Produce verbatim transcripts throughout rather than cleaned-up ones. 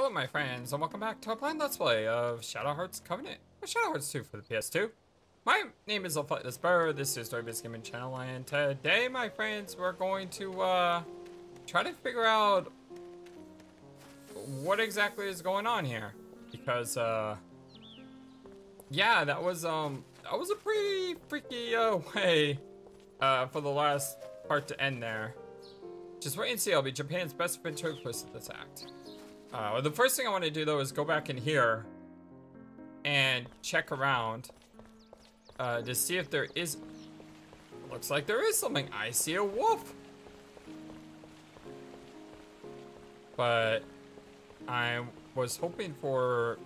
Hello my friends, and welcome back to a blind let's play of Shadow Hearts Covenant, or Shadow Hearts two for the P S two. My name is FlightlessBird, this is StoryBiz Gaming Channel, and today my friends, we're going to uh, try to figure out what exactly is going on here. Because, uh, yeah, that was, um, that was a pretty freaky uh, way uh, for the last part to end there. Just wait and see, I'll be Japan's best venture twist at this act. Uh, well, the first thing I want to do, though, is go back in here and check around uh, to see if there is... Looks like there is something. I see a wolf. But I was hoping for...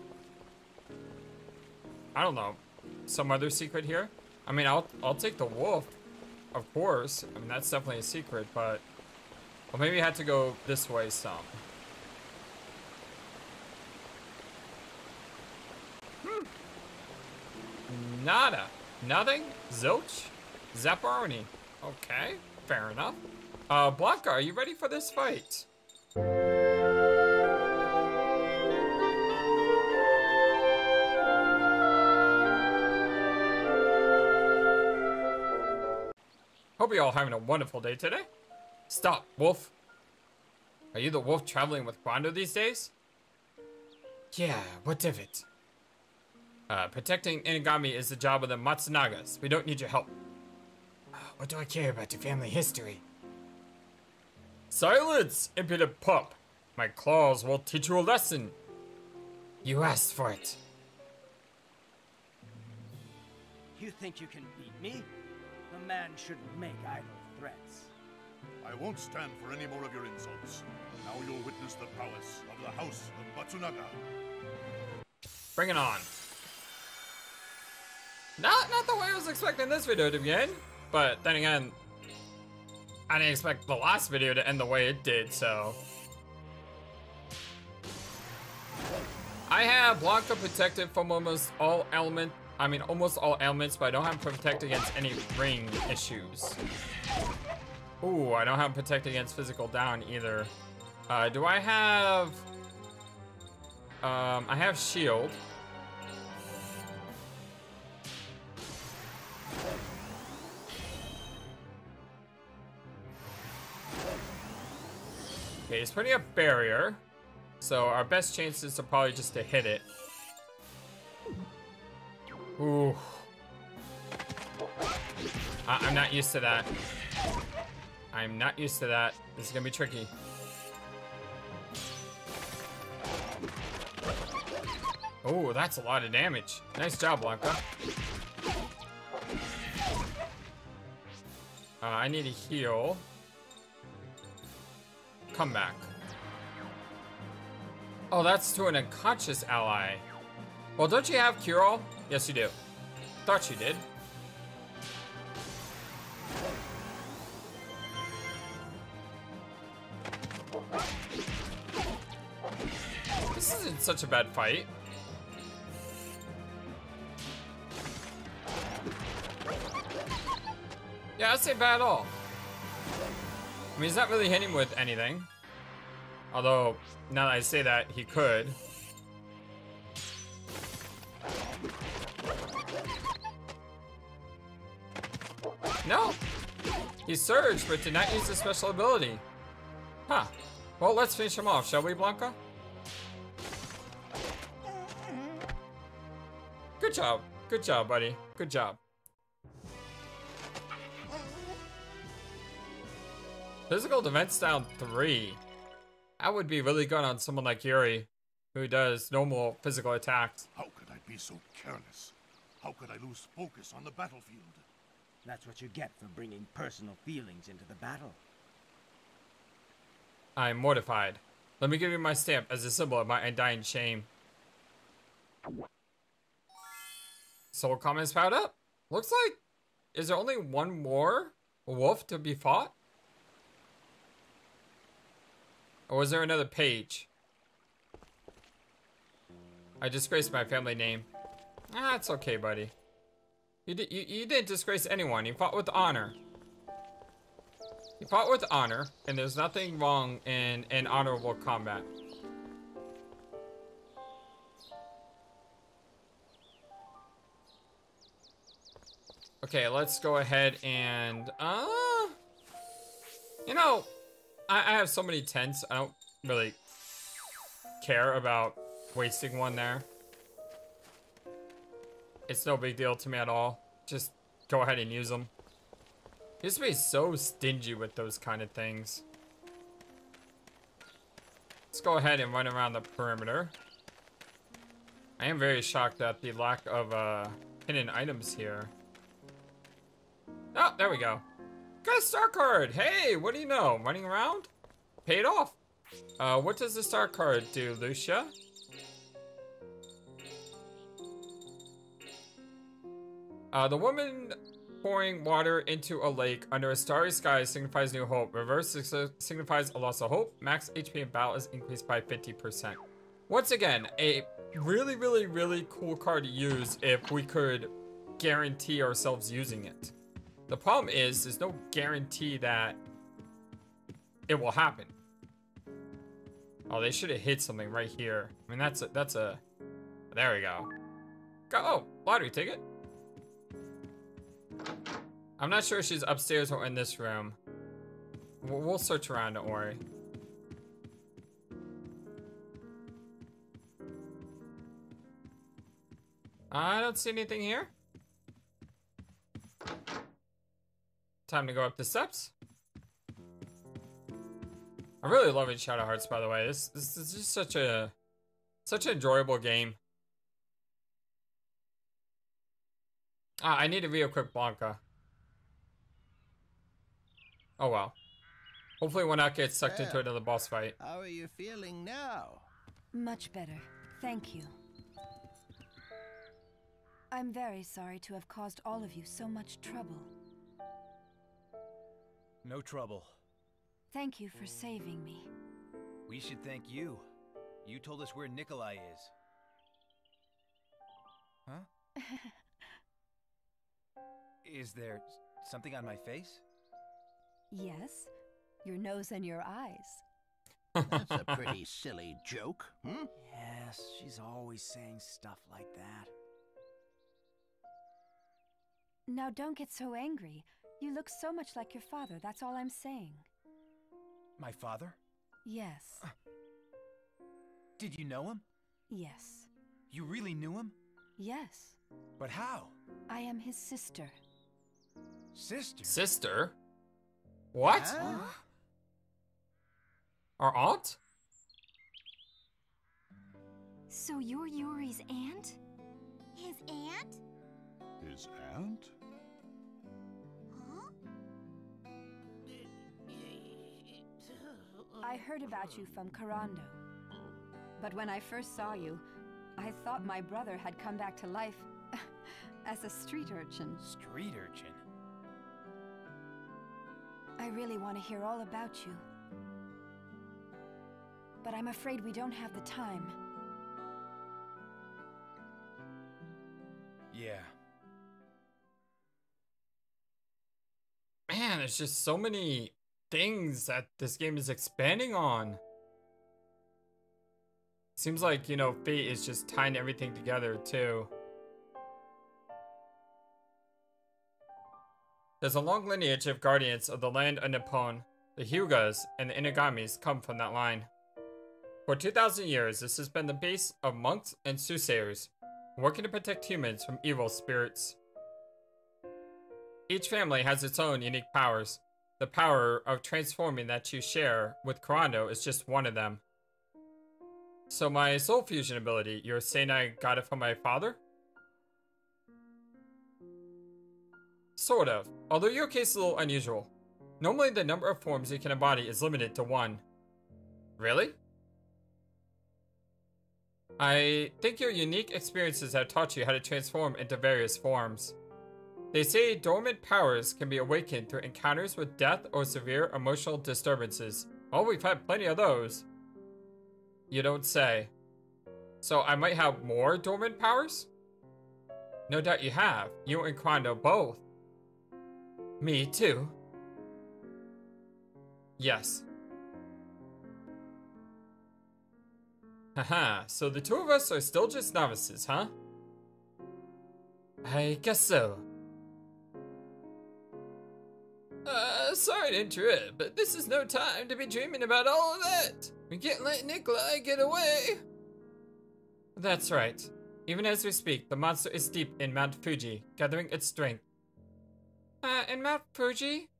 I don't know. Some other secret here. I mean, I'll, I'll take the wolf, of course. I mean, that's definitely a secret, but... Well, maybe I had to go this way some. Nada. Nothing. Zilch. Zapparoni. Okay. Fair enough. Uh, Blanca, are you ready for this fight? Hope you're all having a wonderful day today. Stop, wolf. Are you the wolf traveling with Kurando these days? Yeah, what of it? Uh, protecting Inugami is the job of the Matsunagas. We don't need your help. Uh, what do I care about your family history? Silence, impudent pup! My claws will teach you a lesson. You asked for it. You think you can beat me? A man shouldn't make idle threats. I won't stand for any more of your insults. Now you'll witness the prowess of the House of Matsunaga. Bring it on. Not, not the way I was expecting this video to begin, but then again, I didn't expect the last video to end the way it did, so. I have Blanca protected from almost all elements, I mean almost all elements, but I don't have protect against any ring issues. Ooh, I don't have protect against physical down either. Uh, do I have, um, I have shield. Okay, it's putting up barrier, so our best chances are probably just to hit it. Ooh. I I'm not used to that. I'm not used to that. This is gonna be tricky. Oh, that's a lot of damage. Nice job, Blanca. Uh, I need a heal. Come back. Oh, that's to an unconscious ally. Well, don't you have Kirol? Yes, you do. Thought you did. This isn't such a bad fight. Yeah, that's not bad at all. I mean, he's not really hitting with anything. Although, now that I say that, he could. No! He surged, but did not use his special ability. Huh. Well, let's finish him off, shall we, Blanca? Good job. Good job, buddy. Good job. Physical defense down three. That would be really good on someone like Yuri, who does normal physical attacks. How could I be so careless? How could I lose focus on the battlefield? That's what you get for bringing personal feelings into the battle. I am mortified. Let me give you my stamp as a symbol of my undying shame. Soul comments powered up. Looks like, is there only one more wolf to be fought? Or was there another page? I disgraced my family name. Ah, it's okay, buddy. You, di you, you didn't disgrace anyone. You fought with honor. You fought with honor, and there's nothing wrong in an honorable combat. Okay, let's go ahead and, uh, you know, I, I have so many tents. I don't really care about wasting one there. It's no big deal to me at all. Just go ahead and use them. It used to be so stingy with those kind of things. Let's go ahead and run around the perimeter. I am very shocked at the lack of uh, hidden items here. Oh, there we go. Got a star card. Hey, what do you know? Running around? Paid off. Uh, what does the star card do, Lucia? Uh, the woman pouring water into a lake under a starry sky signifies new hope. Reverse signifies a loss of hope. Max H P in battle is increased by fifty percent. Once again, a really, really, really cool card to use if we could guarantee ourselves using it. The problem is, there's no guarantee that it will happen. Oh, they should have hit something right here. I mean, that's a, that's a, there we go. Go, oh, lottery ticket. I'm not sure if she's upstairs or in this room. We'll search around, don't worry. I don't see anything here. Time to go up the steps. I'm really loving Shadow Hearts, by the way. This, this, this is just such a, such an enjoyable game. Ah, I need to re-equip Blanca. Oh well. Hopefully we'll not get sucked well, into another boss fight. How are you feeling now? Much better, thank you. I'm very sorry to have caused all of you so much trouble. No trouble. Thank you for saving me. We should thank you. You told us where Nikolai is. Huh? Is there something on my face? Yes, your nose and your eyes. That's a pretty silly joke, hmm? Yes, she's always saying stuff like that. Now don't get so angry. You look so much like your father, that's all I'm saying. My father? Yes. Uh, did you know him? Yes. You really knew him? Yes. But how? I am his sister. Sister? Sister? What? Huh? Our aunt? So you're Yuri's aunt? His aunt? His aunt? Huh? I heard about you from Kurando. But when I first saw you, I thought my brother had come back to life as a street urchin. Street urchin? I really want to hear all about you. But I'm afraid we don't have the time. Yeah. Man, there's just so many things that this game is expanding on. Seems like, you know, Fate is just tying everything together, too. There's a long lineage of guardians of the land of Nippon. The Hyugas and the Inugamis come from that line. For two thousand years, this has been the base of monks and soothsayers, working to protect humans from evil spirits. Each family has its own unique powers. The power of transforming that you share with Kurando is just one of them. So my soul fusion ability, you're saying I got it from my father? Sort of, although your case is a little unusual. Normally the number of forms you can embody is limited to one. Really? I think your unique experiences have taught you how to transform into various forms. They say dormant powers can be awakened through encounters with death or severe emotional disturbances. Oh, we've had plenty of those. You don't say. So I might have more dormant powers? No doubt you have. You and Kurando both. Me too. Yes. Haha, so the two of us are still just novices, huh? I guess so. Uh, sorry to interrupt, but this is no time to be dreaming about all of that. We can't let Nikolai get away. That's right. Even as we speak, the monster is deep in Mount Fuji, gathering its strength. Uh, in Mount Fuji?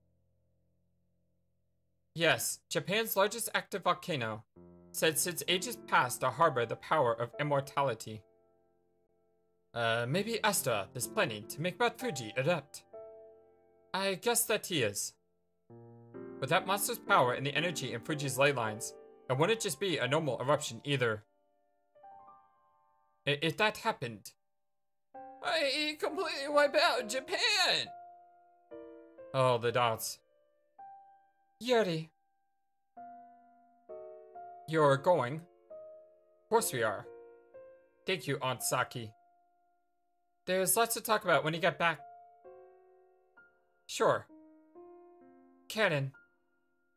Yes, Japan's largest active volcano, said since ages past to harbor the power of immortality. Uh, maybe Astaroth is planning to make Mount Fuji erupt. I guess that he is. With that monster's power and the energy in Fuji's ley lines, it wouldn't just be a normal eruption either. I if that happened... I completely wipe out Japan! Oh, the dots. Yuri. You're going? Of course we are. Thank you, Aunt Saki. There's lots to talk about when you get back. Sure. Karen.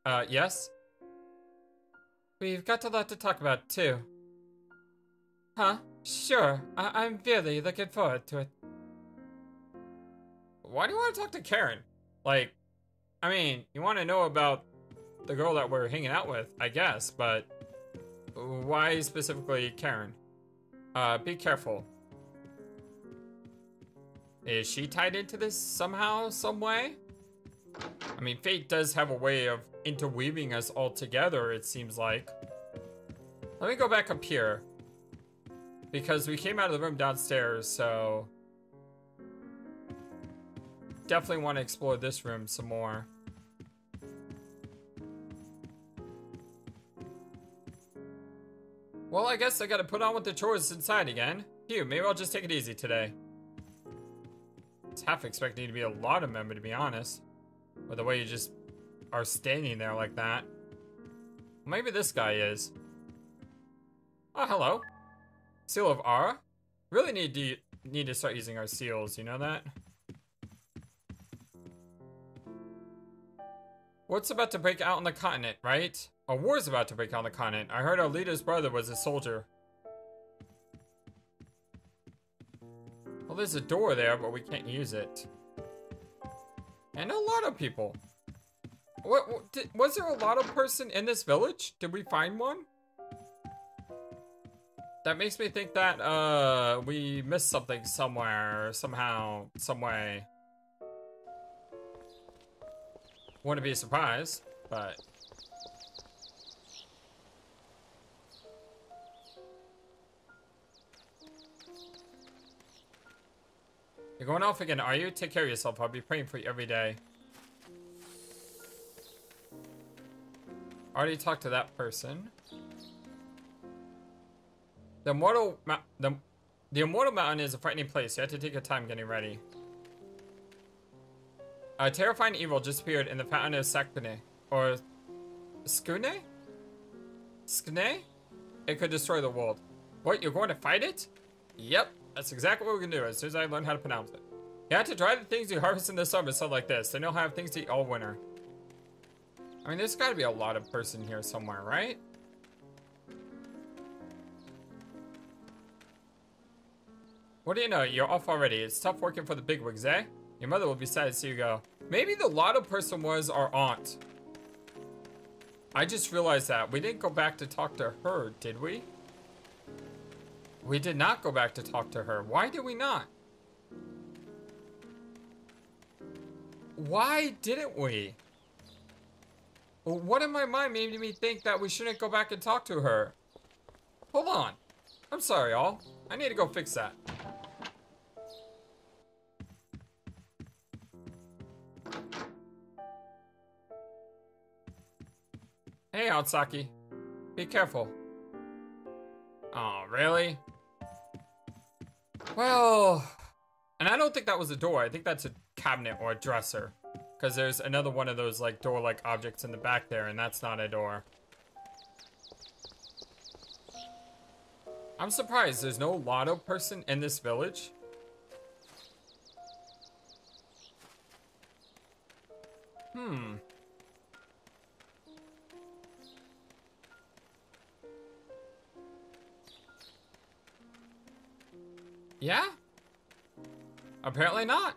Uh, yes? We've got a lot to talk about, too. Huh? Sure. I I'm really looking forward to it. Why do you want to talk to Karen? Like, I mean, you want to know about the girl that we're hanging out with, I guess, but why specifically Karen? Uh, be careful. Is she tied into this somehow, some way? I mean, fate does have a way of interweaving us all together, it seems like. Let me go back up here. Because we came out of the room downstairs, so... definitely want to explore this room some more. Well, I guess I gotta put on with the chores inside again. Phew, maybe I'll just take it easy today. Half expecting to be a lot of member, to be honest, with the way you just are standing there like that. Maybe this guy is. Oh, hello. Seal of Aura. Really need to need to start using our seals. You know that. What's about to break out on the continent, right? A war's about to break out on the continent. I heard our leader's brother was a soldier. There's a door there, but we can't use it. And a lot of people. What, what did, was there a lot of person in this village? Did we find one? That makes me think that uh, we missed something somewhere, somehow, some way. Wouldn't be a surprise, but. You're going off again, are you? Take care of yourself. I'll be praying for you every day. Already talked to that person. The Immortal, Ma the, the Immortal Mountain is a frightening place. You have to take your time getting ready. A terrifying evil just appeared in the fountain of Sakpene. Or Skune? Skune? It could destroy the world. What, you're going to fight it? Yep. That's exactly what we're gonna do as soon as I learn how to pronounce it. You have to dry the things you harvest in the summer, stuff like this. Then you'll have things to eat all winter. I mean, there's gotta be a lot of person here somewhere, right? What do you know? You're off already. It's tough working for the bigwigs, eh? Your mother will be sad to see you go. Maybe the lot of person was our aunt. I just realized that. We didn't go back to talk to her, did we? We did not go back to talk to her. Why did we not? Why didn't we? Well, what in my mind made me think that we shouldn't go back and talk to her? Hold on. I'm sorry, all. I need to go fix that. Hey, Aunt Saki. Be careful. Oh, really? Well, and I don't think that was a door. I think that's a cabinet or a dresser. Because there's another one of those like door-like objects in the back there, and that's not a door. I'm surprised there's no lotto person in this village. Hmm. Yeah? Apparently not.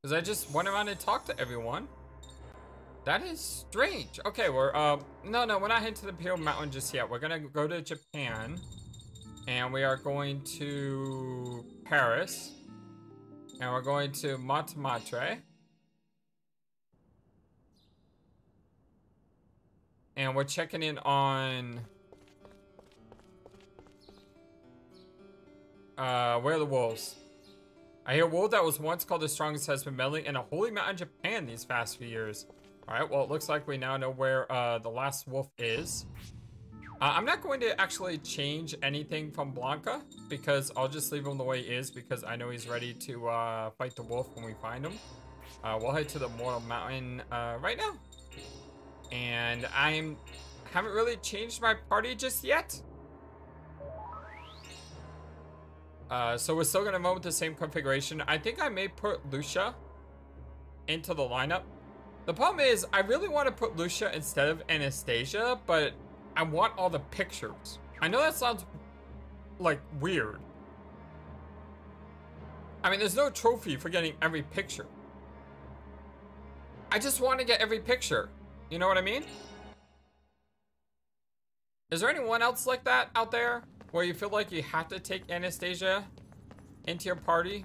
Because I just went around and talked to everyone. That is strange. Okay, we're, uh, no, no, we're not heading to the Imperial Mountain just yet. We're gonna go to Japan, and we are going to Paris, and we're going to Montmartre, and we're checking in on, uh, where are the wolves? I hear a wolf that was once called the strongest has been meddling in a holy mountain, Japan, these past few years. All right, well, it looks like we now know where uh, the last wolf is. Uh, I'm not going to actually change anything from Blanca because I'll just leave him the way he is because I know he's ready to uh, fight the wolf when we find him. Uh, we'll head to the Mortal Mountain uh, right now. And I haven't really changed my party just yet. Uh, so we're still going to move with the same configuration. I think I may put Lucia into the lineup. The problem is, I really want to put Lucia instead of Anastasia, but I want all the pictures. I know that sounds, like, weird. I mean, there's no trophy for getting every picture. I just want to get every picture. You know what I mean? Is there anyone else like that out there? Where you feel like you have to take Anastasia into your party?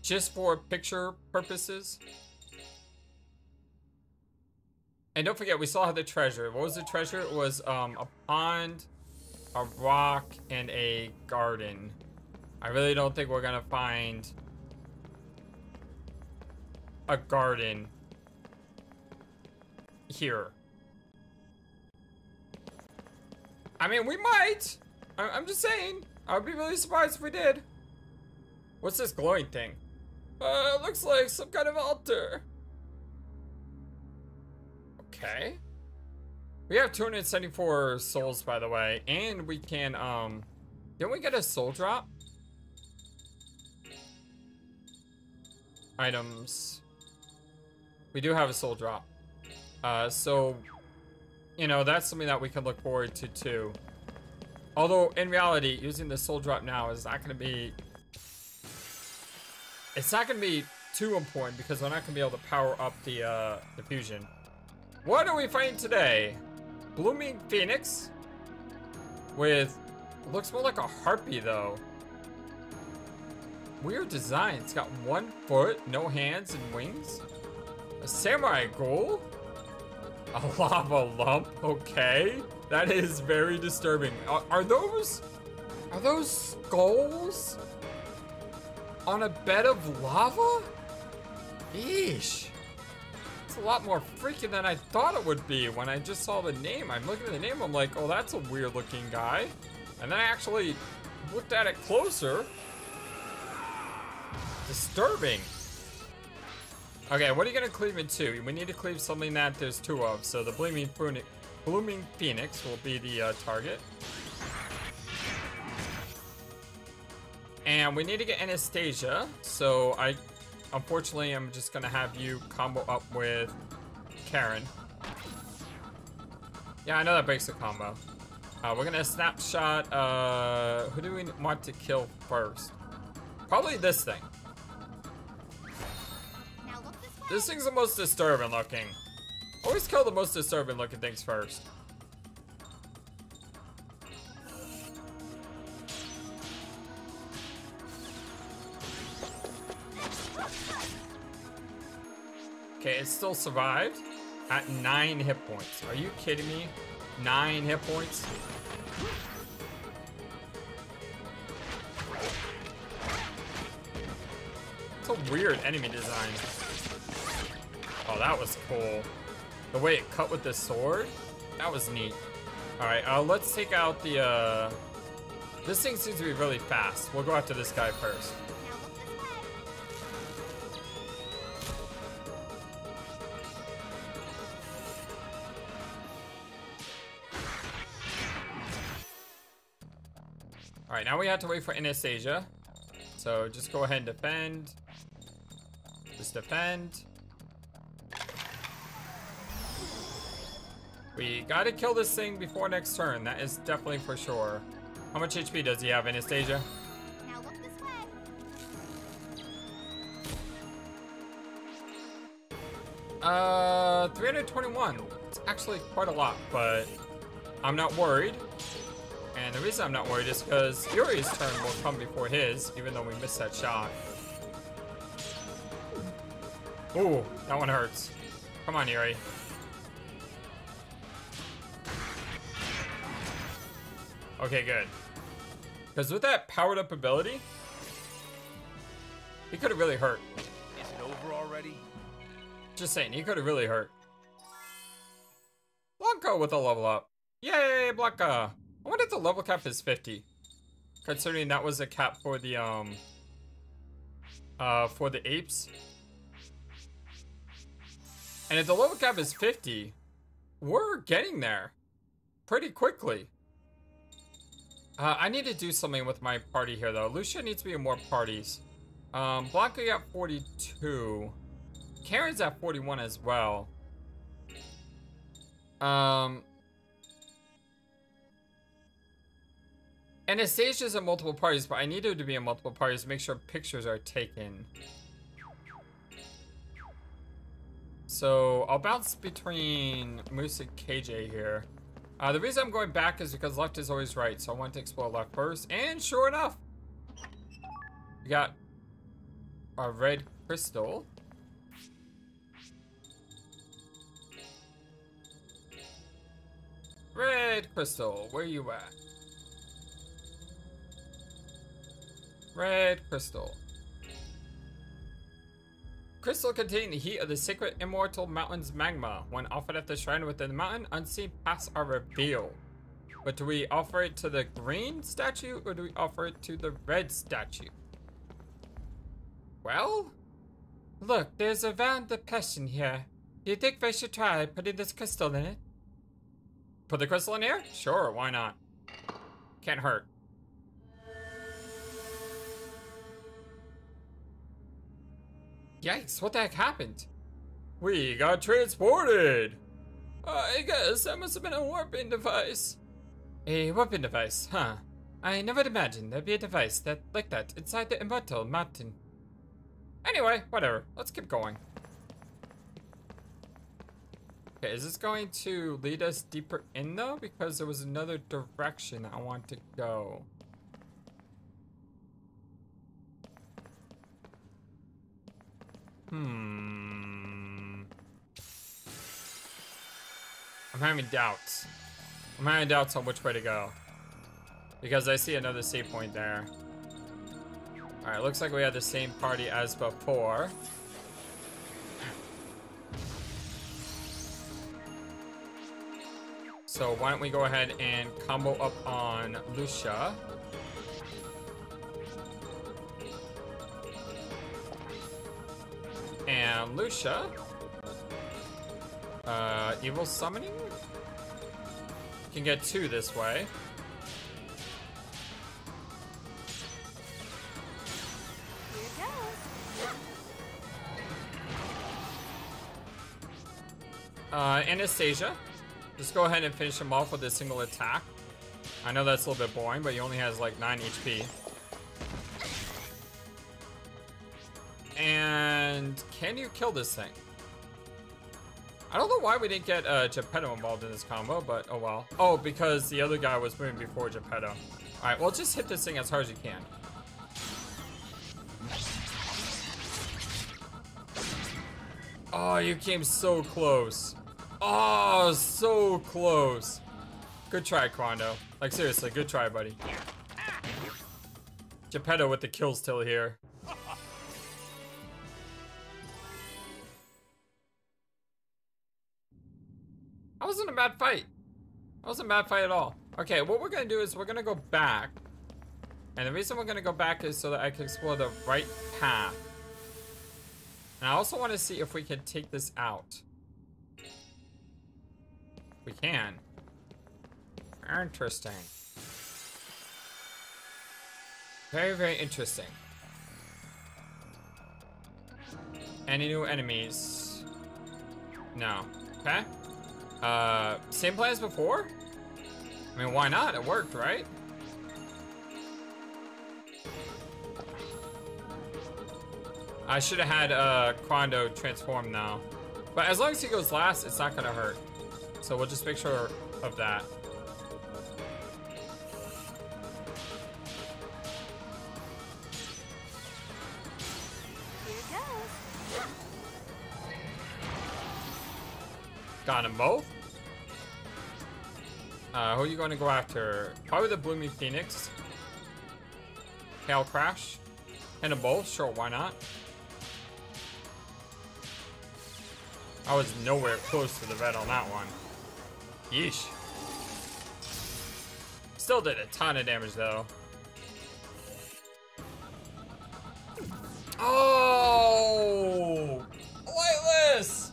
Just for picture purposes. And don't forget, we still have the treasure. What was the treasure? It was um, a pond, a rock, and a garden. I really don't think we're gonna find a garden here. I mean, we might. I I'm just saying. I would be really surprised if we did. What's this glowing thing? Uh, looks like some kind of altar. Okay. We have two hundred seventy-four souls, by the way, and we can, um... didn't we get a soul drop? Items. We do have a soul drop. Uh, so, you know, that's something that we can look forward to, too. Although, in reality, using the soul drop now is not going to be... It's not going to be too important because we're not going to be able to power up the, uh, the fusion. What are we fighting today? Blooming Phoenix with, looks more like a harpy though. Weird design. It's got one foot, no hands and wings. A samurai ghoul? A lava lump, okay. That is very disturbing. Are, are those, are those skulls? On a bed of lava? Eesh. It's a lot more freaky than I thought it would be when I just saw the name. I'm looking at the name, I'm like, oh, that's a weird looking guy. And then I actually looked at it closer. Disturbing. Okay, what are you gonna cleave into? We need to cleave something that there's two of. So the Blooming Phoenix, Blooming Phoenix will be the uh, target. And we need to get Anastasia, so I, unfortunately, I'm just gonna have you combo up with Karen. Yeah, I know that breaks the combo. Uh, we're gonna snapshot, uh, who do we want to kill first? Probably this thing. Now look this way. This thing's the most disturbing looking. Always kill the most disturbing looking things first. Okay, it still survived at nine hit points. Are you kidding me? Nine hit points? It's a weird enemy design. Oh, that was cool. The way it cut with the sword, that was neat. All right, uh, let's take out the, uh, this thing seems to be really fast. We'll go after this guy first. Alright, now we have to wait for Anastasia. So just go ahead and defend. Just defend. We gotta kill this thing before next turn. That is definitely for sure. How much H P does he have, Anastasia? Now look this way. Uh, three hundred twenty-one. It's actually quite a lot, but I'm not worried. And the reason I'm not worried is because Yuri's turn will come before his, even though we missed that shot. Ooh, that one hurts. Come on, Yuri. Okay, good. Because with that powered up ability, he could have really hurt. Is it over already? Just saying, he could have really hurt. Blanca with a level up. Yay, Blanca! I wonder if the level cap is fifty. Considering that was a cap for the um uh for the apes. And if the level cap is fifty, we're getting there pretty quickly. Uh, I need to do something with my party here, though. Lucia needs to be in more parties. Um, Blanca got forty-two. Karen's at forty-one as well. Um, Anastasia's in multiple parties, but I need her to be in multiple parties to make sure pictures are taken. So I'll bounce between Moose and K J here. Uh, the reason I'm going back is because left is always right, so I want to explore left first. And sure enough, we got a red crystal. Red crystal, where you at? Red crystal. Crystal containing the heat of the sacred immortal mountain's magma. When offered at the shrine within the mountain, unseen paths are revealed. But do we offer it to the green statue or do we offer it to the red statue? Well? Look, there's a van depression here. Do you think I should try putting this crystal in it? Put the crystal in here? Sure, why not? Can't hurt. Yikes, what the heck happened? We got transported! Uh, I guess that must have been a warping device. A warping device, huh? I never imagined there'd be a device that like that inside the immortal mountain. Anyway, whatever. Let's keep going. Okay, is this going to lead us deeper in though? Because there was another direction I want to go. Hmm. I'm having doubts. I'm having doubts on which way to go. Because I see another save point there. Alright, looks like we have the same party as before. So why don't we go ahead and combo up on Lucia. And Lucia, uh, evil summoning, can get two this way. Here goes. Uh, Anastasia, just go ahead and finish him off with a single attack. I know that's a little bit boring, but he only has like nine H P. And can you kill this thing? I don't know why we didn't get uh, Gepetto involved in this combo, but oh well. Oh, because the other guy was moving before Gepetto. All right, well, just hit this thing as hard as you can. Oh, you came so close. Oh, so close. Good try, Kurando. Like seriously, good try, buddy. Gepetto with the kill still here. That wasn't a bad fight. That wasn't a bad fight at all. Okay, what we're gonna do is we're gonna go back. And the reason we're gonna go back is so that I can explore the right path. And I also wanna see if we can take this out. We can. Interesting. Very, very interesting. Any new enemies? No. Okay. Uh, same plan as before? I mean, why not? It worked, right? I should have had, uh, Kurando transform now. But as long as he goes last, it's not gonna hurt. So we'll just make sure of that. Here goes. Got them both. Uh, who are you going to go after? Probably the Bloomy Phoenix. Kale Crash. And a bowl, sure, why not? I was nowhere close to the red on that one. Yeesh. Still did a ton of damage though. Oh! Lightless!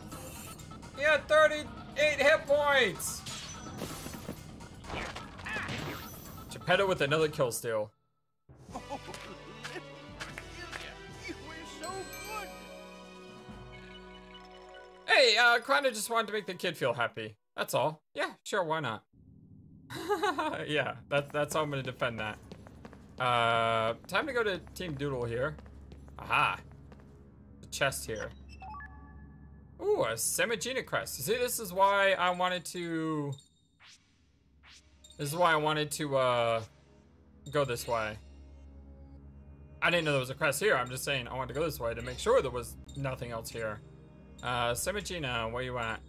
He had thirty-eight hit points! Gepetto with another kill steal. Hey, uh, Kurando just wanted to make the kid feel happy. That's all. Yeah, sure, why not? Yeah, that, that's how I'm gonna defend that. Uh, time to go to Team Doodle here. Aha. The chest here. Ooh, a Semigina crest. See, this is why I wanted to... This is why I wanted to, uh, go this way. I didn't know there was a crest here. I'm just saying I wanted to go this way to make sure there was nothing else here. Uh, Semigina, where you at?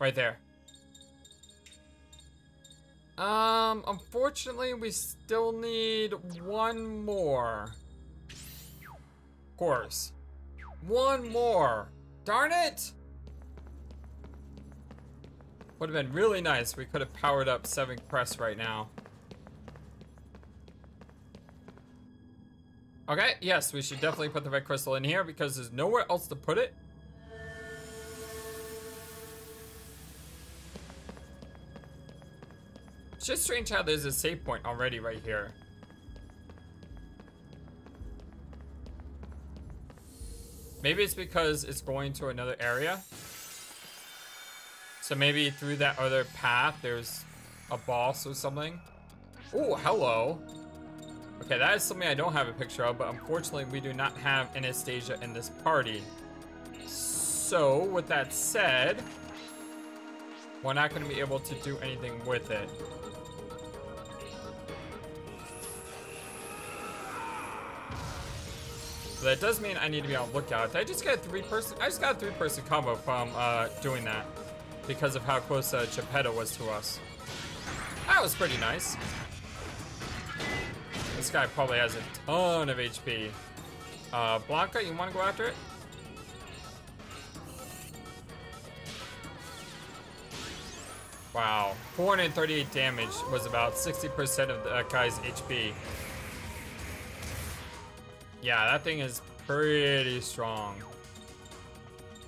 Right there. Um, unfortunately, we still need one more. Of course. One more. Darn it! Would have been really nice. We could have powered up seven crests right now. Okay, yes, we should definitely put the red crystal in here because there's nowhere else to put it. It's just strange how there's a save point already right here. Maybe it's because it's going to another area. So maybe through that other path, there's a boss or something. Ooh, hello. Okay, that is something I don't have a picture of, but unfortunately we do not have Anastasia in this party. So, with that said, we're not going to be able to do anything with it. So that does mean I need to be on the lookout. Did I just get a three-person? I just got a three-person combo from uh, doing that because of how close uh, Gepetto was to us. That was pretty nice. This guy probably has a ton of H P. Uh, Blanca, you want to go after it? Wow, four hundred thirty-eight damage was about sixty percent of that guy's H P. Yeah, that thing is pretty strong.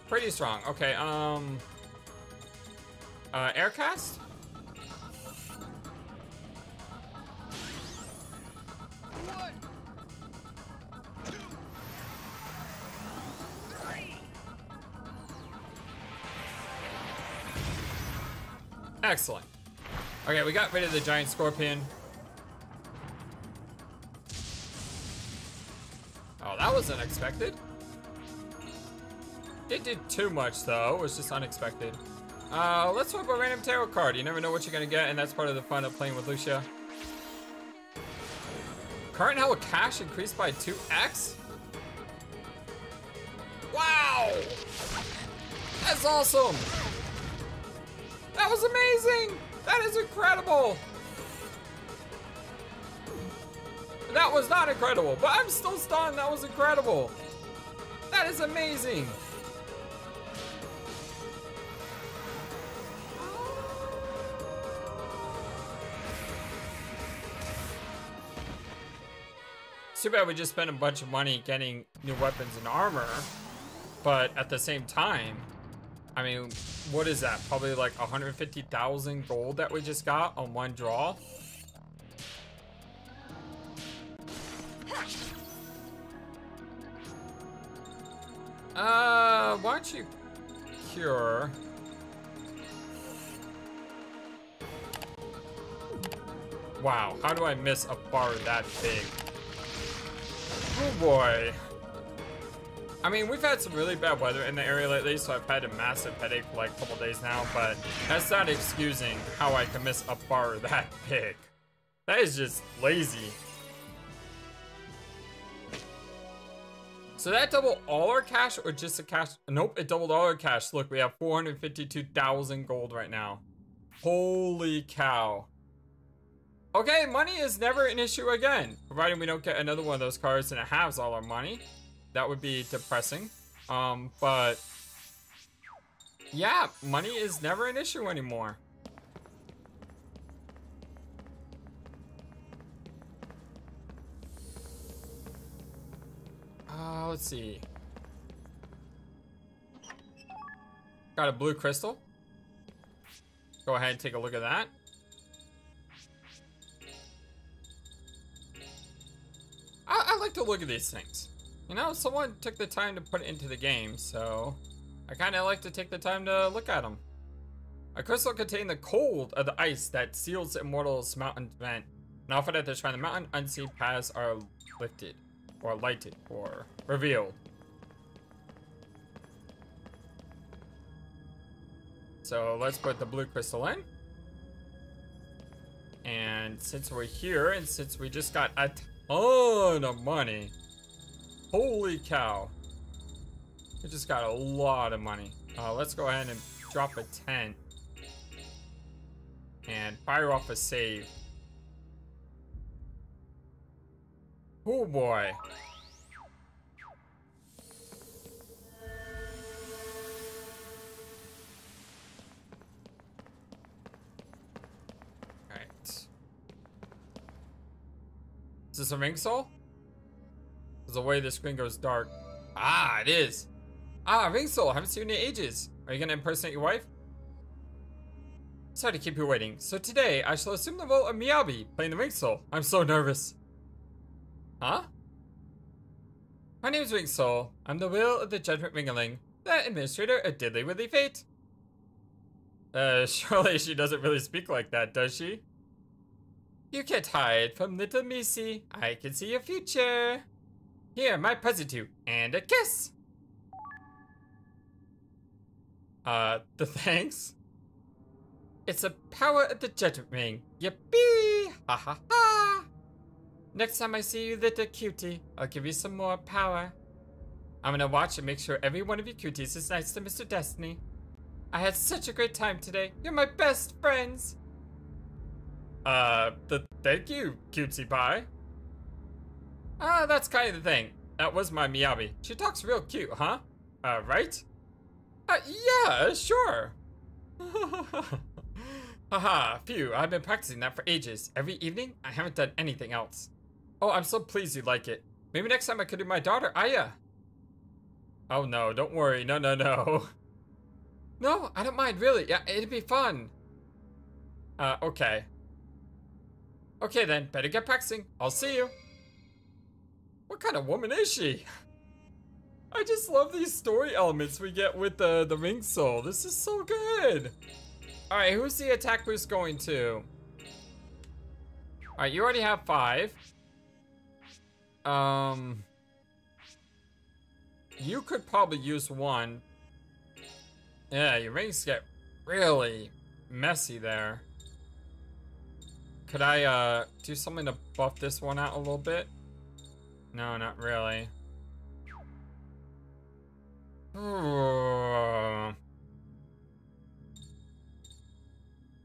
Pretty strong. Okay, um... Uh, Aircast? Excellent. Okay, we got rid of the giant scorpion. Oh, that was unexpected. It did too much, though. It was just unexpected. Uh, let's swap a random tarot card. You never know what you're going to get, and that's part of the fun of playing with Lucia. Current hell of cash increased by two X? Wow! That's awesome! That was amazing! That is incredible! That was not incredible, but I'm still stunned. That was incredible. That is amazing. Too bad we just spent a bunch of money getting new weapons and armor, but at the same time, I mean, what is that? Probably like one hundred fifty thousand gold that we just got on one draw. Uh, why don't you cure? Wow, how do I miss a bar that big? Oh boy. I mean, we've had some really bad weather in the area lately, so I've had a massive headache for like a couple days now, but that's not excusing how I can miss a bar that big. That is just lazy. So that doubled all our cash or just the cash? Nope, it doubled all our cash. Look, we have four hundred fifty-two thousand gold right now. Holy cow. Okay, money is never an issue again, providing we don't get another one of those cards and it halves all our money. That would be depressing, um, but yeah, money is never an issue anymore. Uh, let's see. Got a blue crystal. Go ahead and take a look at that. I, I like to look at these things. You know, someone took the time to put it into the game, so I kind of like to take the time to look at them. A crystal contained the cold of the ice that seals the Immortal's mountain vent. And often at the shrine, the mountain unseen paths are lifted, or lighted, or revealed. So let's put the blue crystal in. And since we're here, and since we just got a ton of money... Holy cow. We just got a lot of money. Uh, let's go ahead and drop a tent. And fire off a save. Oh boy. Alright. Is this a ring soul? The way the screen goes dark. Ah, it is. Ah, Ring Soul, haven't seen you in ages. Are you gonna impersonate your wife? Sorry to keep you waiting. So today, I shall assume the role of Miyabi, playing the Ring Soul. I'm so nervous. Huh? My name is Ring Soul. I'm the will of the Judgment Ringaling, the administrator of Diddly Widdly Fate. Uh, surely she doesn't really speak like that, does she? You can't hide from little Missy. I can see your future. Here, my present to you, and a kiss! Uh, the thanks? It's the power of the Judgment Ring. Yippee! Ha ha ha! Next time I see you, little cutie, I'll give you some more power. I'm gonna watch and make sure every one of you cuties is nice to Mister Destiny. I had such a great time today. You're my best friends! Uh, the thank you, cutesy pie. Ah, that's kind of the thing. That was my Miyabi. She talks real cute, huh? Uh, right? Uh, yeah, sure. Haha, phew, I've been practicing that for ages. Every evening, I haven't done anything else. Oh, I'm so pleased you like it. Maybe next time I could do my daughter, Aya. Oh no, don't worry. No, no, no. No, I don't mind, really. Yeah, it'd be fun. Uh, okay. Okay then, better get practicing. I'll see you. What kind of woman is she? I just love these story elements we get with the, the Ring Soul. This is so good. All right, who's the attack boost going to? All right, you already have five. Um, you could probably use one. Yeah, your rings get really messy there. Could I uh, do something to buff this one out a little bit? No, not really.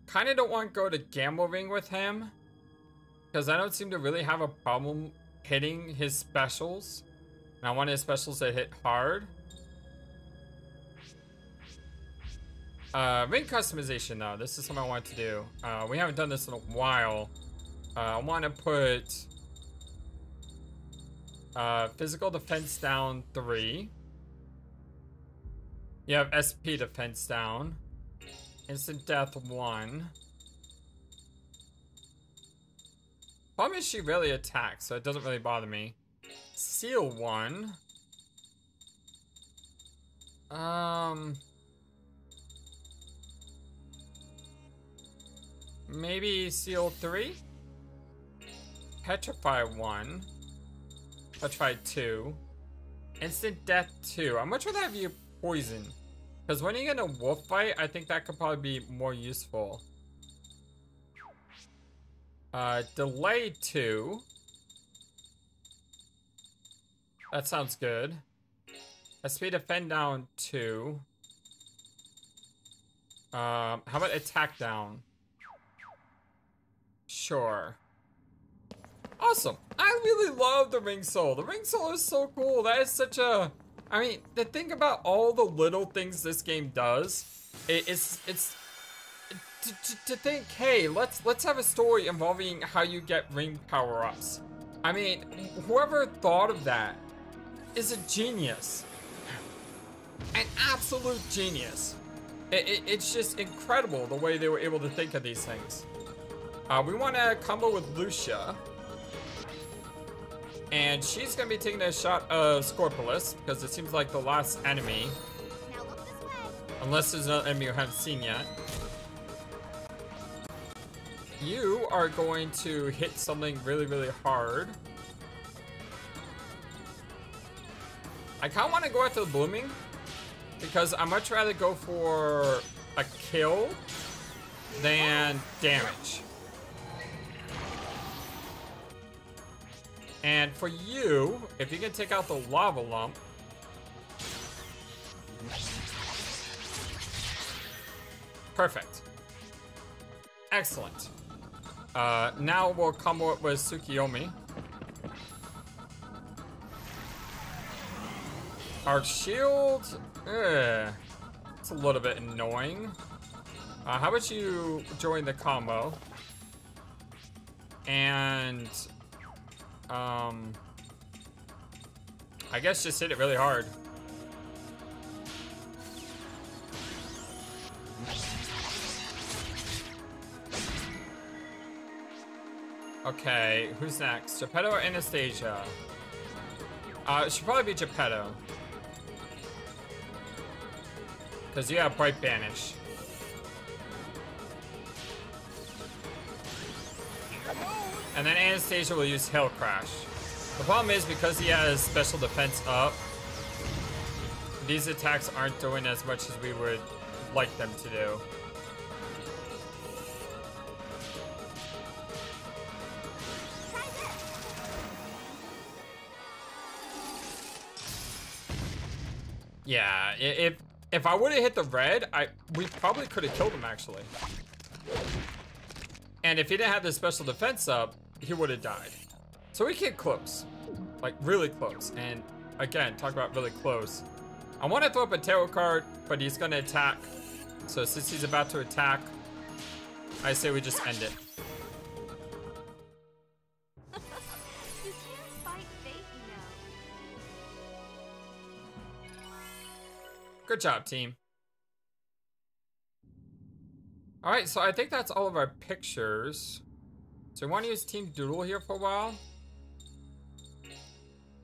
Kind of don't want to go to Gamble Ring with him, because I don't seem to really have a problem hitting his specials. And I want his specials to hit hard. Uh, ring customization, though. This is something I want to do. Uh, we haven't done this in a while. Uh, I want to put... Uh, physical defense down three. You have S P defense down. Instant death one. Problem is she really attacks, so it doesn't really bother me. Seal one. Um. Maybe seal three. Petrify one. I'll try two. Instant death two. I'm much rather have you poison. Because when you get a wolf fight, I think that could probably be more useful. Uh, delay two. That sounds good. A speed defend down two. Um, how about attack down? Sure. Awesome. I really love the Ring Soul. The Ring Soul is so cool. That is such a... I mean, the thing about all the little things this game does, it, it's... it's to, to, to think, hey, let's let's have a story involving how you get ring power-ups. I mean, whoever thought of that is a genius. An absolute genius. It, it, it's just incredible the way they were able to think of these things. Uh, we want to combo with Lucia. And she's going to be taking a shot of Scorpulus, because it seems like the last enemy. Now look this way. Unless there's another enemy you haven't seen yet. You are going to hit something really, really hard. I kind of want to go after the blooming, because I'd much rather go for a kill than damage. And for you, if you can take out the lava lump. Perfect. Excellent. Uh, now we'll combo it with Tsukiyomi. Our shield, eh, it's a little bit annoying. Uh, how about you join the combo? And... Um, I guess just hit it really hard. Okay, who's next? Gepetto or Anastasia? Uh, it should probably be Gepetto. Because you have Bright Banish. And then Anastasia will use Hail Crash. The problem is, because he has special defense up, these attacks aren't doing as much as we would like them to do. Yeah, if if I would have hit the red, I we probably could have killed him, actually. And if he didn't have the special defense up, he would have died. So we get close, like really close. And again, talk about really close. I want to throw up a tarot card, but he's going to attack. So since he's about to attack, I say we just end it. Good job, team. All right, so I think that's all of our pictures. So we want to use Team Doodle here for a while.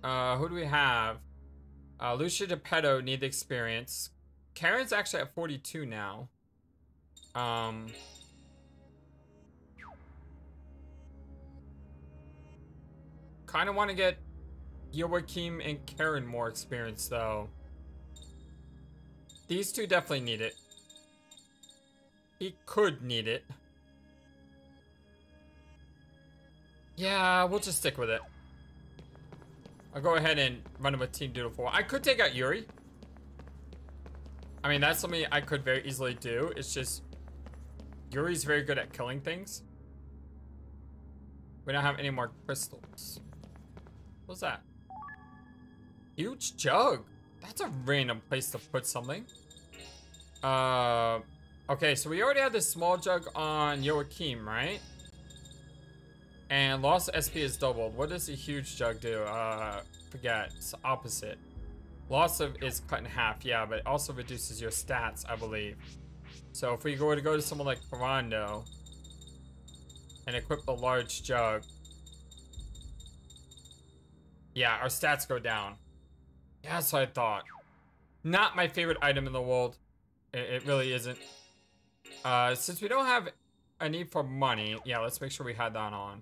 Uh, who do we have? Uh, Lucia, Gepetto need the experience. Karen's actually at forty-two now. Um, kind of want to get Joachim and Karen more experience though. These two definitely need it. He could need it. Yeah, we'll just stick with it. I'll go ahead and run him with Team Doodle for. I could take out Yuri. I mean, that's something I could very easily do. It's just Yuri's very good at killing things. We don't have any more crystals. What's that? Huge jug. That's a random place to put something. Uh, okay, so we already had this small jug on Joachim, right? And lost S P is doubled. What does a huge jug do? Uh, forget. It's the opposite. Loss of is cut in half, yeah, but it also reduces your stats, I believe. So if we were to go to someone like Ferrando and equip the large jug, yeah, our stats go down. Yeah, that's what I thought. Not my favorite item in the world. It, it really isn't. Uh, since we don't have a need for money, yeah, let's make sure we had that on.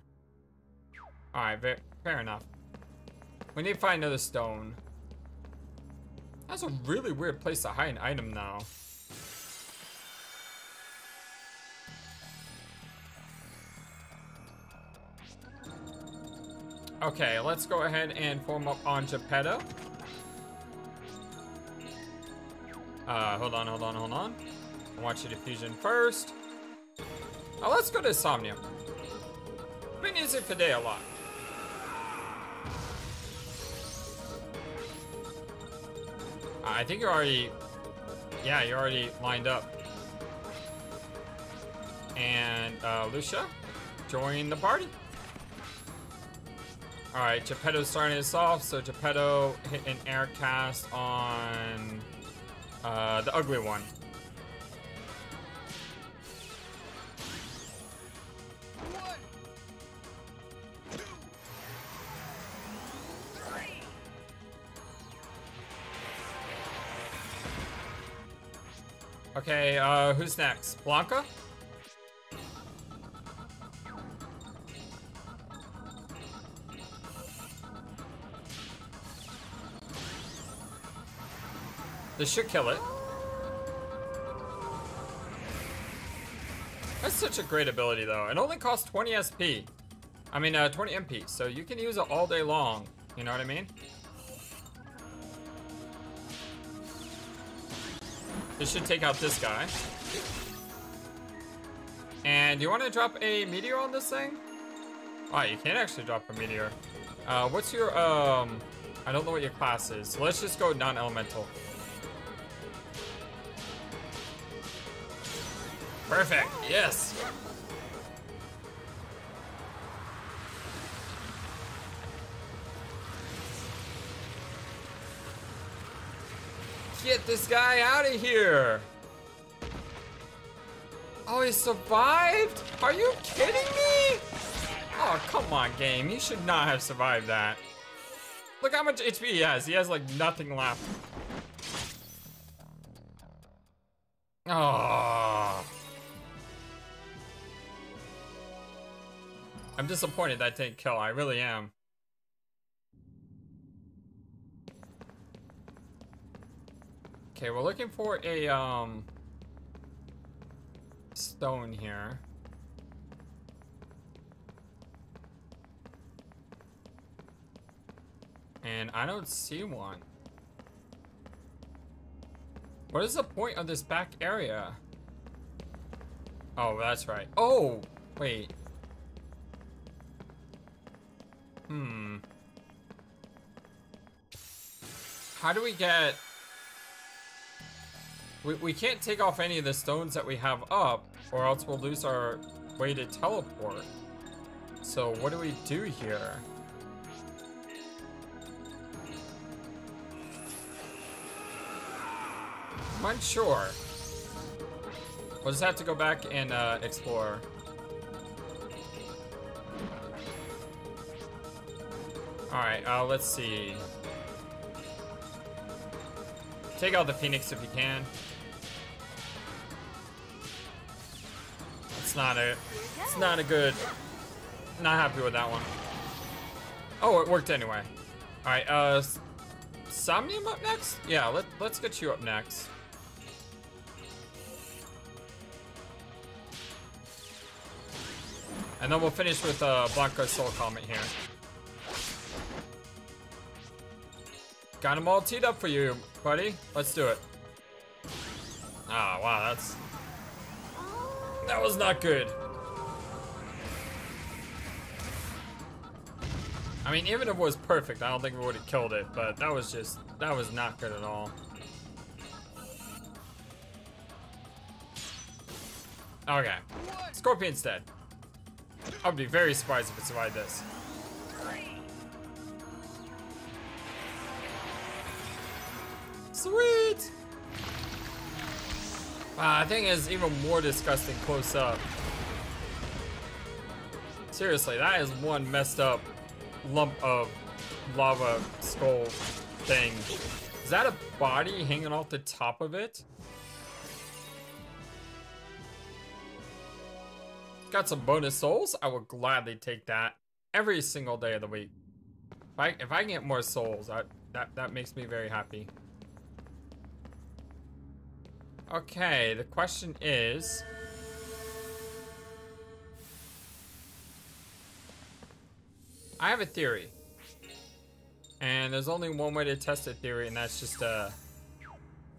All right, fair enough. We need to find another stone. That's a really weird place to hide an item now. Okay, let's go ahead and form up on Gepetto. Uh, hold on, hold on, hold on. I want your diffusion first. Now let's go to Insomnia. Been using it for day a lot. I think you're already, yeah, you're already lined up. And uh, Lucia, join the party. All right, Geppetto's starting us off. So Gepetto hit an air cast on uh, the ugly one. Okay, uh, who's next? Blanca? This should kill it. That's such a great ability, though. It only costs twenty S P. I mean, uh, twenty M P, so you can use it all day long. You know what I mean? This should take out this guy. And you want to drop a meteor on this thing? Oh, you can't actually drop a meteor. Uh, what's your, um, I don't know what your class is. So let's just go non-elemental. Perfect, yes. Get this guy out of here. Oh, he survived? Are you kidding me? Oh, come on, game. You should not have survived that. Look how much H P he has. He has, like, nothing left. Oh. I'm disappointed that didn't kill. I really am. Okay, we're looking for a um, stone here. And I don't see one. What is the point of this back area? Oh, that's right. Oh, wait. Hmm. How do we get... We, we can't take off any of the stones that we have up, or else we'll lose our way to teleport. So what do we do here? I'm unsure. We'll just have to go back and uh, explore. All right, uh, let's see. Take out the Phoenix if you can. It's not a, it's not a good, not happy with that one. Oh, it worked anyway. All right, uh, Somnium up next? Yeah, let, let's get you up next. And then we'll finish with uh, Blanca's Soul Comet here. Got them all teed up for you, buddy. Let's do it. Ah, oh, wow, that's... That was not good. I mean, even if it was perfect, I don't think we would have killed it, but that was just, that was not good at all. Okay. Scorpion's dead. I would be very surprised if it survived this. Sweet! Wow, that thing is even more disgusting close up. Seriously, that is one messed up lump of lava skull thing. Is that a body hanging off the top of it? Got some bonus souls? I will gladly take that every single day of the week. If I, if I can get more souls, I, that, that makes me very happy. Okay, the question is... I have a theory. And there's only one way to test a theory, and that's just, uh,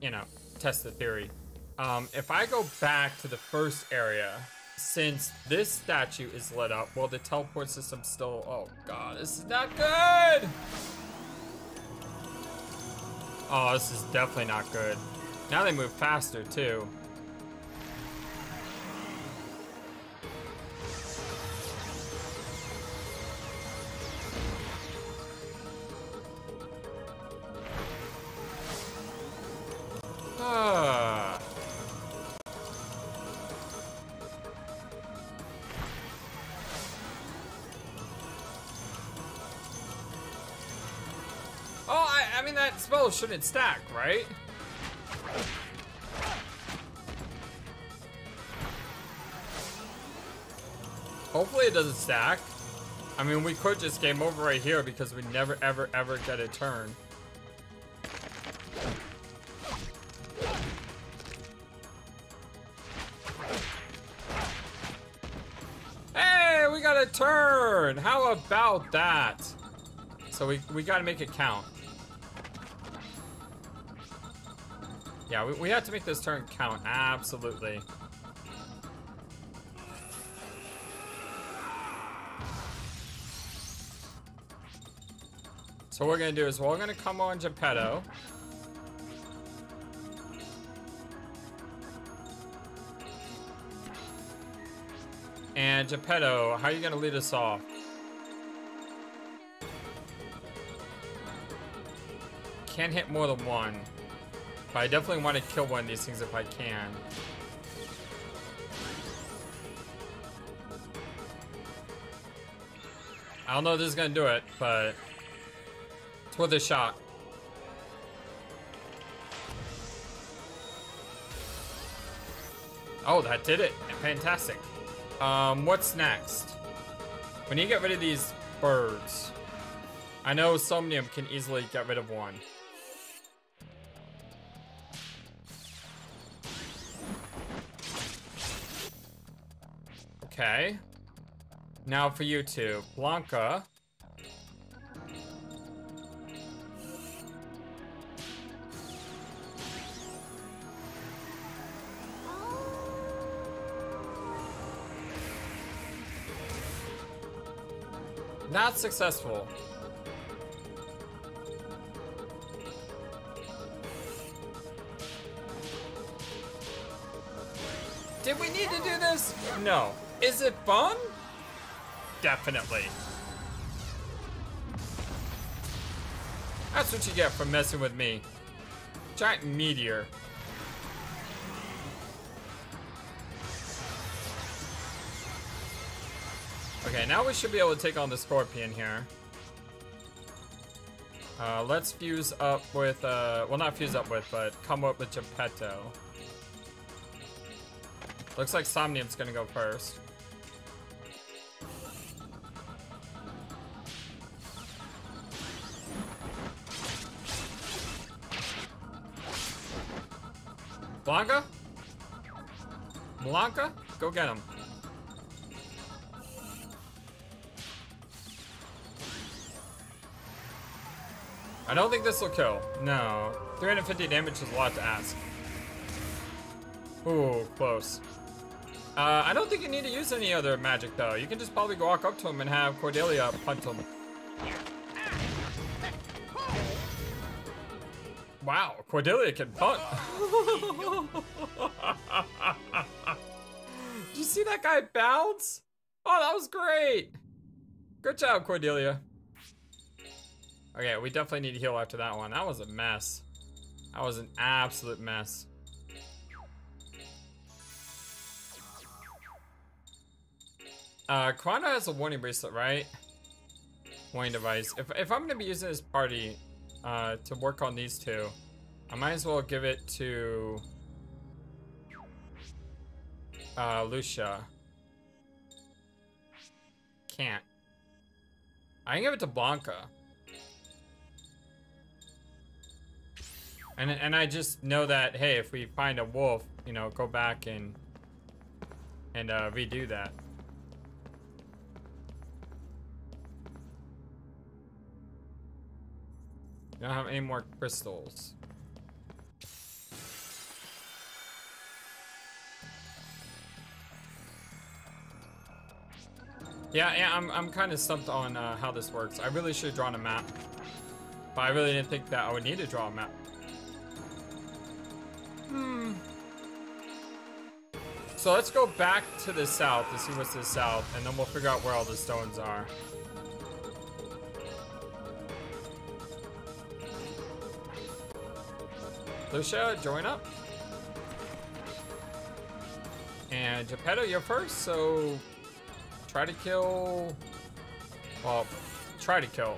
you know, test the theory. Um, if I go back to the first area, since this statue is lit up, well, the teleport system still... Oh, God, this is not good! Oh, this is definitely not good. Now they move faster, too. Ah. Oh, I, I mean, that spell shouldn't stack, right? Hopefully it doesn't stack. I mean, we could just game over right here because we never, ever, ever get a turn. Hey, we got a turn. How about that? So we, we got to make it count. Yeah, we, we have to make this turn count. Absolutely. So what we're going to do is we're going to come on Gepetto. And Gepetto, how are you going to lead us off? Can't hit more than one. But I definitely want to kill one of these things if I can. I don't know if this is going to do it, but... it's worth a shot. Oh, that did it. Fantastic. Um, what's next? We need to get rid of these birds. I know Somnium can easily get rid of one. Okay. Now for you two. Blanca... not successful. Did we need to do this? No. Is it fun? Definitely. That's what you get for messing with me. Giant meteor. Okay, now we should be able to take on the scorpion here. Uh, let's fuse up with, uh, well, not fuse up with, but come up with Gepetto. Looks like Somnium's gonna go first. Blanca? Blanca? Go get him. I don't think this will kill. No. three hundred fifty damage is a lot to ask. Ooh, close. Uh, I don't think you need to use any other magic, though. You can just probably walk up to him and have Cornelia punt him. Wow, Cornelia can punt. Did you see that guy bounce? Oh, that was great. Good job, Cornelia. Okay, we definitely need to heal after that one. That was a mess. That was an absolute mess. Uh, Kurando has a warning bracelet, right? Warning device. If, if I'm going to be using this party uh, to work on these two, I might as well give it to uh, Lucia. Can't. I can give it to Blanca. And and I just know that, hey, if we find a wolf, you know, go back and and uh, redo that. I don't have any more crystals. Yeah, yeah, I'm I'm kind of stumped on uh, how this works. I really should have drawn a map, but I really didn't think that I would need to draw a map. Hmm. So let's go back to the south to see what's to the south, and then we'll figure out where all the stones are. Lucia, join up. And Gepetto, you're first, so try to kill, well, try to kill.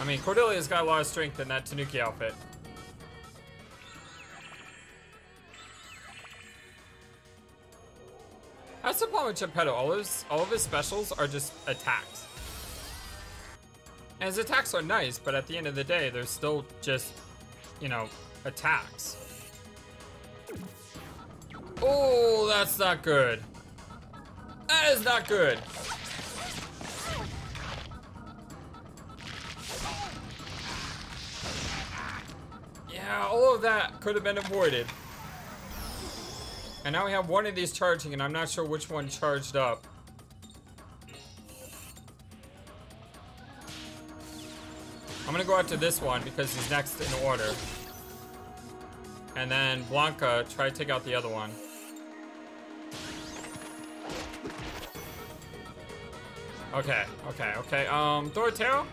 I mean, Cornelia's got a lot of strength in that Tanuki outfit. That's the problem with Gepetto. All of his, all of his specials are just attacks. And his attacks are nice, but at the end of the day, they're still just, you know, attacks. Oh, that's not good. That is not good. Yeah, all of that could have been avoided. And now we have one of these charging, and I'm not sure which one charged up. I'm gonna go after this one because he's next in order. And then Blanca, try to take out the other one. Okay, okay, okay. Um, Doroteo?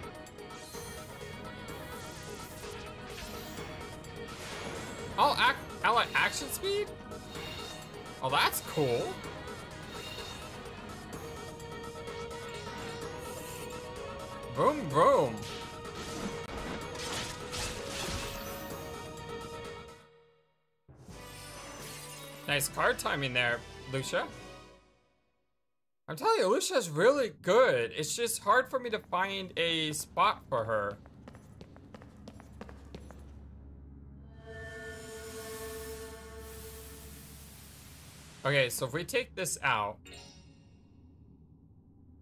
Oh, ac ally action speed? Oh, that's cool. Boom, boom. Nice card timing there, Lucia. I'm telling you, Lucia's really good. It's just hard for me to find a spot for her. Okay, so if we take this out,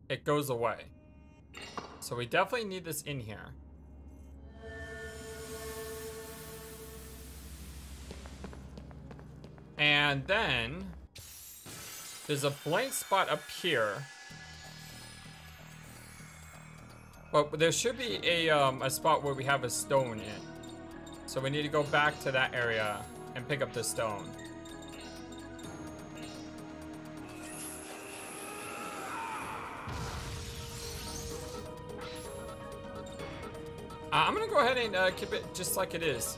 it goes away. So we definitely need this in here. And then there's a blank spot up here. But there should be a, um, a spot where we have a stone in. So we need to go back to that area and pick up the stone. Uh, I'm gonna go ahead and uh, keep it just like it is.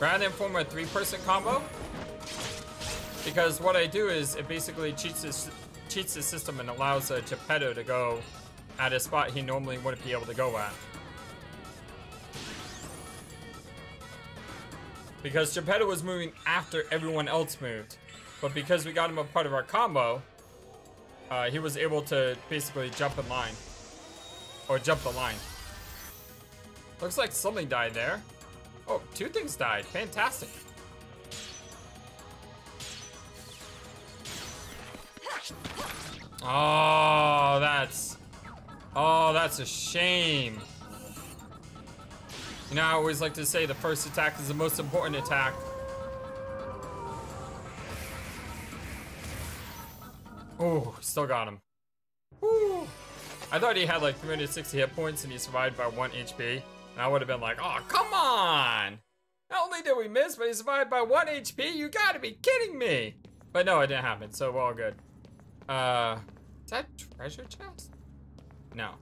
Rather than form a three-person combo, because what I do is it basically cheats this, cheats the system and allows uh, Gepetto to go at a spot he normally wouldn't be able to go at. Because Gepetto was moving after everyone else moved, but because we got him a part of our combo, uh, he was able to basically jump in line. Or jump the line. Looks like something died there. Oh, two things died. Fantastic. Oh, that's... Oh, that's a shame. You know, I always like to say the first attack is the most important attack. Oh, still got him. Woo. I thought he had like three hundred sixty hit points and he survived by one H P. And I would have been like, oh, come on. Not only did we miss, but he survived by one H P. You gotta be kidding me. But no, it didn't happen. So we're all good. Uh, is that treasure chest? No.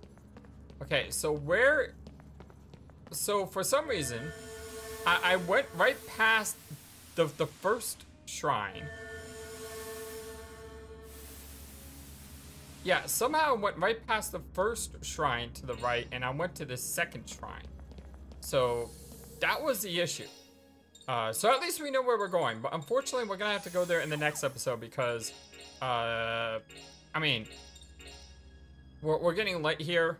Okay, so where, so for some reason, I, I went right past the, the first shrine. Yeah, somehow I went right past the first shrine to the right, and I went to the second shrine. So that was the issue. Uh, so at least we know where we're going, but unfortunately we're gonna have to go there in the next episode because, uh, I mean, we're, we're getting late here.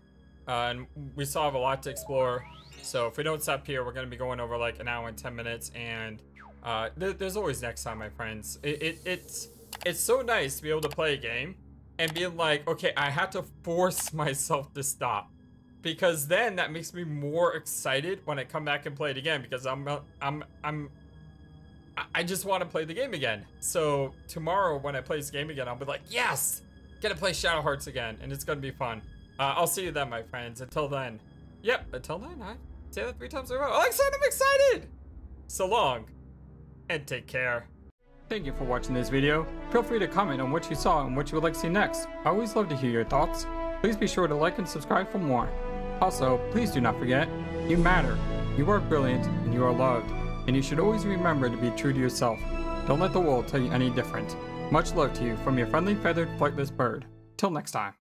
Uh, and we still have a lot to explore. So if we don't stop here, we're going to be going over like an hour and ten minutes. And uh, th there's always next time, my friends. It, it it's it's so nice to be able to play a game and being like, okay, I have to force myself to stop, because then that makes me more excited when I come back and play it again, because I'm I'm I'm I just want to play the game again. So tomorrow when I play this game again, I'll be like, yes, gonna play Shadow Hearts again, and it's gonna be fun. Uh, I'll see you then, my friends. Until then, yep. Until then, I say that three times in a row. I'm excited. I'm excited. So long, and take care. Thank you for watching this video. Feel free to comment on what you saw and what you would like to see next. I always love to hear your thoughts. Please be sure to like and subscribe for more. Also, please do not forget, you matter, you are brilliant, and you are loved. And you should always remember to be true to yourself. Don't let the world tell you any different. Much love to you from your friendly feathered flightless bird. Till next time.